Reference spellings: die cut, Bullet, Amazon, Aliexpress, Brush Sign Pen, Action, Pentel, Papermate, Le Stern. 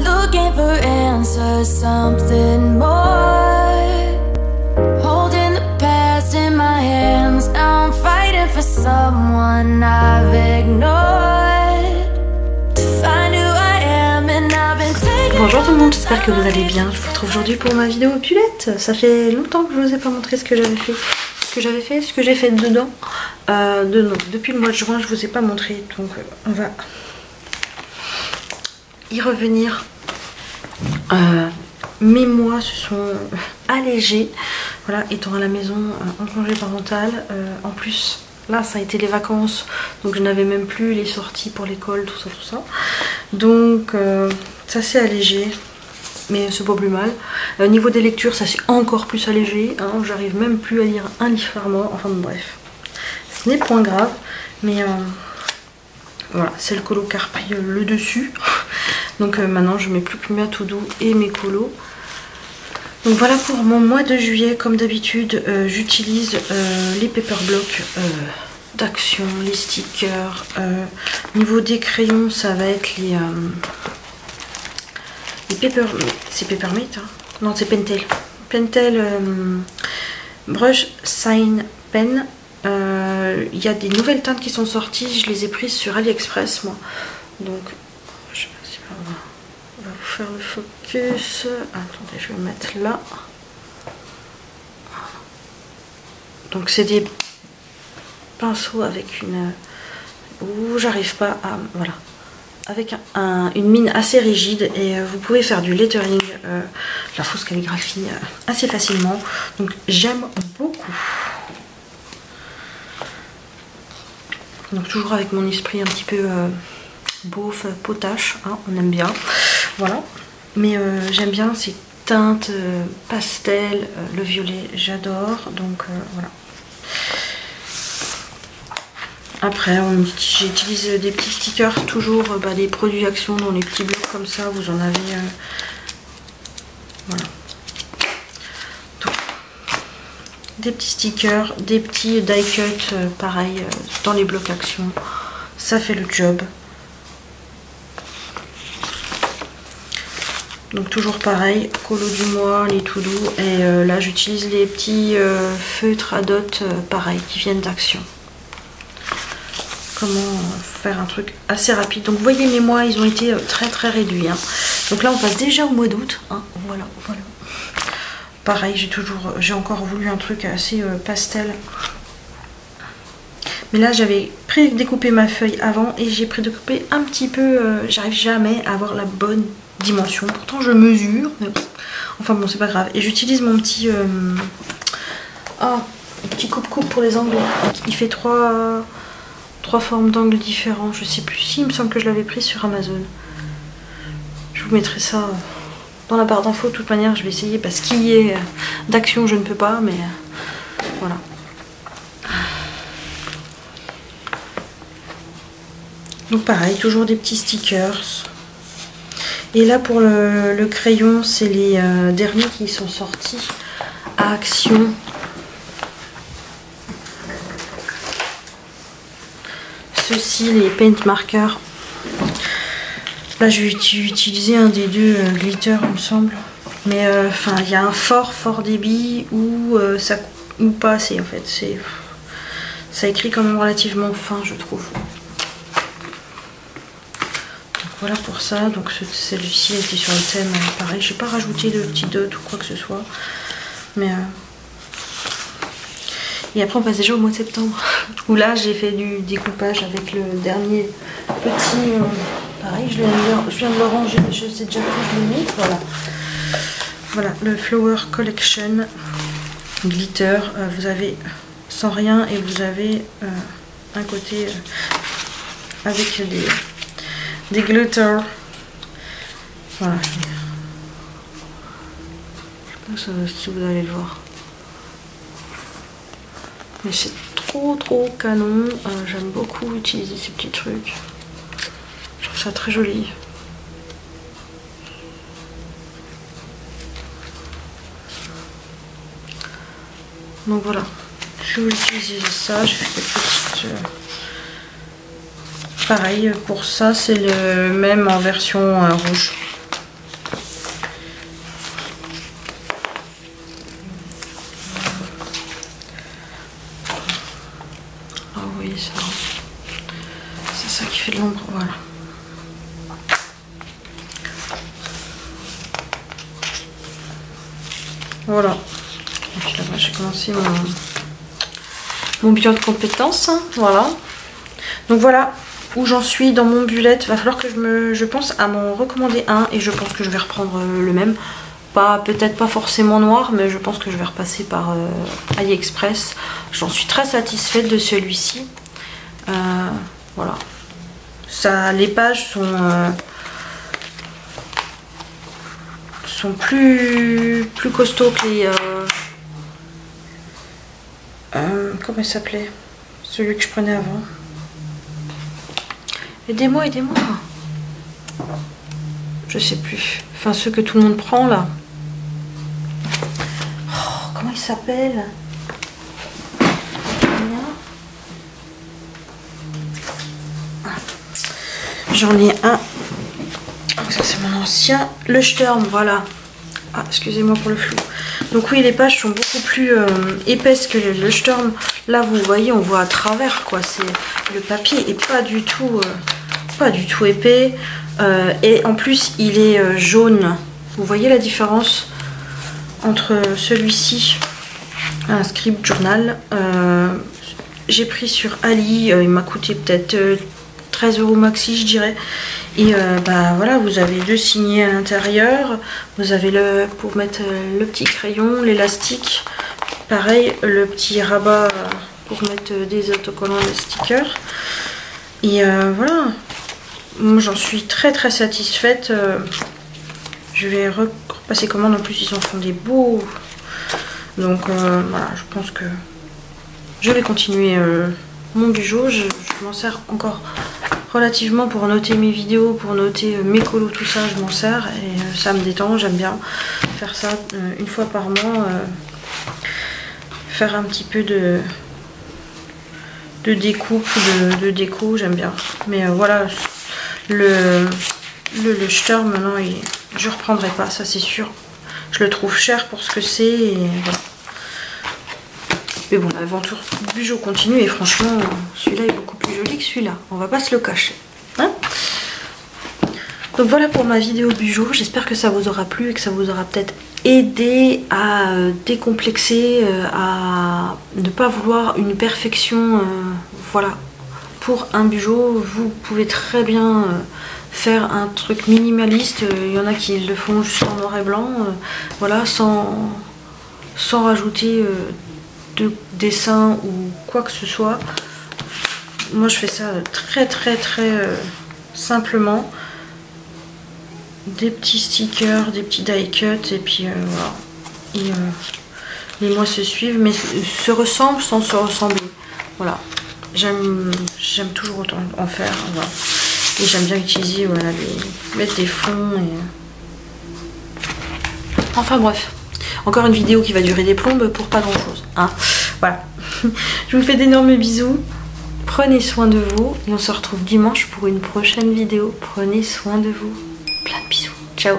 looking for answers, something more. Holding the past in my hands, now I'm fighting for someone I've ignored. To find who I am, and I've been taking. Bonjour tout le monde, j'espère que vous allez bien. Je vous retrouve aujourd'hui pour ma vidéo opulette. Ça fait longtemps que je vous ai pas montré ce que j'avais fait. Ce que j'ai fait dedans. Depuis le mois de juin, je vous ai pas montré. Donc on va y revenir. Mes mois se sont allégés, voilà, étant à la maison en congé parental, en plus là ça a été les vacances, donc je n'avais même plus les sorties pour l'école, tout ça, donc ça s'est allégé, mais c'est pas plus mal. Au niveau des lectures, ça s'est encore plus allégé, hein, j'arrive même plus à lire un livre par mois, enfin bref, ce n'est point grave, mais voilà, c'est le colo qui a repris le dessus. Donc maintenant je mets plus que mes to-do et mes colos. Donc voilà pour mon mois de juillet. Comme d'habitude, j'utilise les paper blocks d'Action, les stickers. Niveau des crayons, ça va être les paper... C'est Papermate, hein? Non, c'est Pentel. Pentel Brush Sign Pen. Il y a des nouvelles teintes qui sont sorties. Je les ai prises sur Aliexpress, moi. Donc... on va vous faire le focus. Attendez, je vais le mettre là. Donc c'est des pinceaux avec une... Ouh, j'arrive pas à... Voilà. Avec une mine assez rigide. Et vous pouvez faire du lettering, la fausse calligraphie, assez facilement. Donc j'aime beaucoup. Donc toujours avec mon esprit un petit peu... beauf, potache, hein, on aime bien, voilà, mais j'aime bien ces teintes pastel, le violet j'adore, donc voilà. Après j'utilise des petits stickers, toujours des produits Action dans les petits blocs comme ça, vous en avez, voilà. Donc, des petits stickers, des petits die cut, pareil, dans les blocs Action, ça fait le job. Donc toujours pareil, colo du mois, les to-do, et là j'utilise les petits feutres à dot, pareil, qui viennent d'Action. Comment faire un truc assez rapide. Donc vous voyez, mes mois, ils ont été très réduits, hein. Donc là on passe déjà au mois d'août, hein. Voilà. Pareil, j'ai encore voulu un truc assez pastel. Mais là j'avais prédécoupé ma feuille avant et j'ai prédécoupé un petit peu, j'arrive jamais à avoir la bonne dimension, pourtant je mesure, mais enfin bon, c'est pas grave. Et j'utilise mon petit petit coupe-coupe pour les angles. Il fait trois formes d'angles différents, je sais plus, si il me semble que je l'avais pris sur Amazon. Je vous mettrai ça dans la barre d'infos. De toute manière je vais essayer, parce qu'il y est d'Action je ne peux pas, mais voilà. Donc pareil, toujours des petits stickers. Et là pour le crayon, c'est les derniers qui sont sortis à Action. Ceux-ci, les paint markers. Là j'ai utilisé un des deux glitters, il me semble. Mais enfin, il y a un fort débit ou pas assez, en fait. Ça écrit quand même relativement fin, je trouve. Voilà pour ça. Donc celui-ci était sur le thème, pareil, j'ai pas rajouté de petits dots ou quoi que ce soit, mais et après on passe déjà au mois de septembre où là j'ai fait du découpage avec le dernier petit, pareil, je viens de le ranger, je sais déjà où je le mets, voilà le Flower Collection glitter. Vous avez sans rien et vous avez un côté avec des glitters. Voilà. Je sais pas si vous allez le voir, mais c'est trop canon. J'aime beaucoup utiliser ces petits trucs. Je trouve ça très joli. Donc voilà. Je vais utiliser ça. Je fais quelques petites... Pareil pour ça, c'est le même en version rouge. l'ombre, voilà. Voilà. J'ai commencé mon bilan de compétences. Voilà. Donc voilà où j'en suis dans mon bullet. Va falloir que je pense à m'en recommander un. Et je pense que je vais reprendre le même. Peut-être pas forcément noir, mais je pense que je vais repasser par Aliexpress. J'en suis très satisfaite de celui-ci. Voilà. Ça, les pages sont plus costauds que les... comment il s'appelait? Celui que je prenais avant. Aidez-moi, aidez-moi. Je sais plus. Enfin, ceux que tout le monde prend, là. Oh, comment il s'appelle? J'en ai un. Oh, ça, c'est mon ancien. Le Stern, voilà. Ah, excusez-moi pour le flou. Donc oui, les pages sont beaucoup plus épaisses que le Stern. Là, vous voyez, on voit à travers, quoi. C'est le papier est pas du tout épais. Et en plus, il est jaune. Vous voyez la différence entre celui-ci, un script journal. J'ai pris sur Ali. Il m'a coûté peut-être 13 € maxi, je dirais. Et bah voilà, vous avez deux signés à l'intérieur. Vous avez le pour mettre le petit crayon, l'élastique. Pareil, le petit rabat pour mettre des autocollants, des stickers. Et voilà. Moi, j'en suis très satisfaite. Je vais repasser commande. En plus, ils en font des beaux. Donc voilà, je pense que je vais continuer mon bijou. Je m'en sers encore relativement pour noter mes vidéos, pour noter mes colos, tout ça. Je m'en sers et ça me détend. J'aime bien faire ça une fois par mois. Faire un petit peu de découpe, de déco. J'aime bien. Mais voilà. Le Stern, maintenant, je reprendrai pas, ça c'est sûr. Je le trouve cher pour ce que c'est. Et voilà. Mais bon, l'aventure bijou continue. Et franchement, celui-là est beaucoup plus joli que celui-là. On va pas se le cacher. Hein? Donc voilà pour ma vidéo bijou. J'espère que ça vous aura plu et que ça vous aura peut-être aidé à décomplexer, à ne pas vouloir une perfection. Voilà. Pour un bijou, vous pouvez très bien faire un truc minimaliste. Il y en a qui le font juste en noir et blanc, voilà, sans rajouter de dessin ou quoi que ce soit. Moi, je fais ça très simplement. Des petits stickers, des petits die cuts, et puis voilà. Et les mois se suivent, mais se ressemblent sans se ressembler. Voilà. J'aime toujours autant en faire, voilà. Et j'aime bien utiliser, voilà, mettre des fonds et... Enfin bref, encore une vidéo qui va durer des plombes pour pas grand chose, hein. Voilà. Je vous fais d'énormes bisous, prenez soin de vous et on se retrouve dimanche pour une prochaine vidéo. Prenez soin de vous, plein de bisous, ciao.